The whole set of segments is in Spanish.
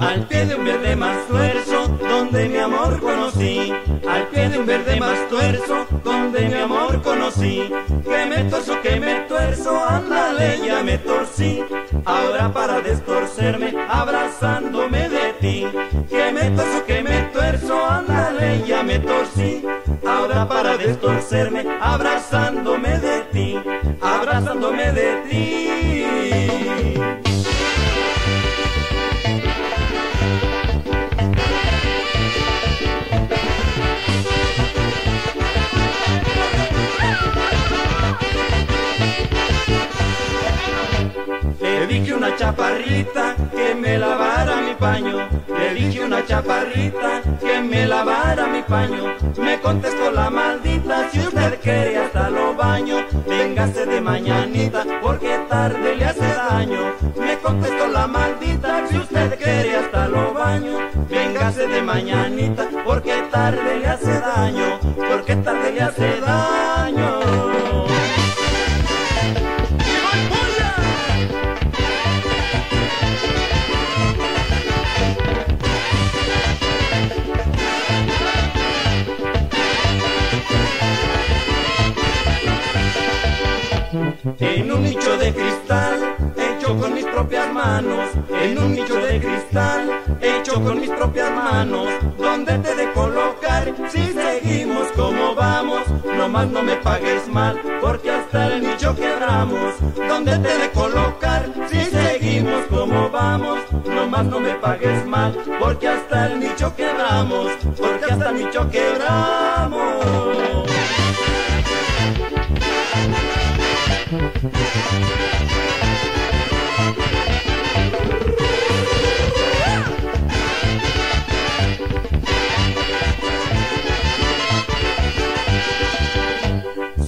al pie de un verde más tuerzo, donde mi amor conocí, al pie de un verde más tuerzo, donde mi amor conocí, que me tuerzo, ándale, ya me torcí, ahora para destorcerme, abrazándome de ti, que me tuerzo, ándale, ya me torcí, ahora para destorcerme, abrazándome de ti. Le dije una chaparrita que me lavara mi paño, le dije una chaparrita que me lavara mi paño, me contestó la maldita, si usted quiere hasta lo baño, véngase de mañanita porque tarde le hace daño, me contestó la maldita, si usted quiere hasta lo baño, véngase de mañanita porque tarde le hace daño, porque tarde le hace daño. En un nicho de cristal, hecho con mis propias manos, en un nicho de cristal, hecho con mis propias manos, donde te de colocar si seguimos como vamos, nomás no me pagues mal, porque hasta el nicho quebramos, donde te de colocar si seguimos como vamos, nomás no me pagues mal, porque hasta el nicho quebramos, porque hasta el nicho quebramos.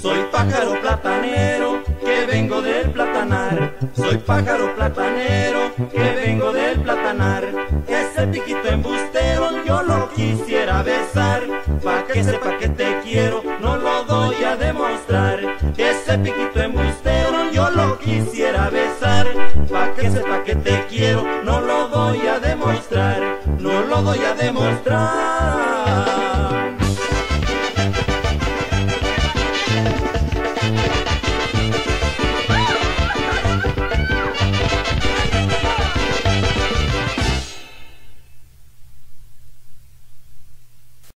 Soy pájaro platanero que vengo del platanar, soy pájaro platanero que vengo del platanar, ese piquito embustero yo lo quisiera besar, pa' que sepa que te quiero, no lo doy a demostrar, ese piquito embustero yo lo quisiera besar, pa' que sepa que te quiero, no lo doy a demostrar, no lo doy a demostrar.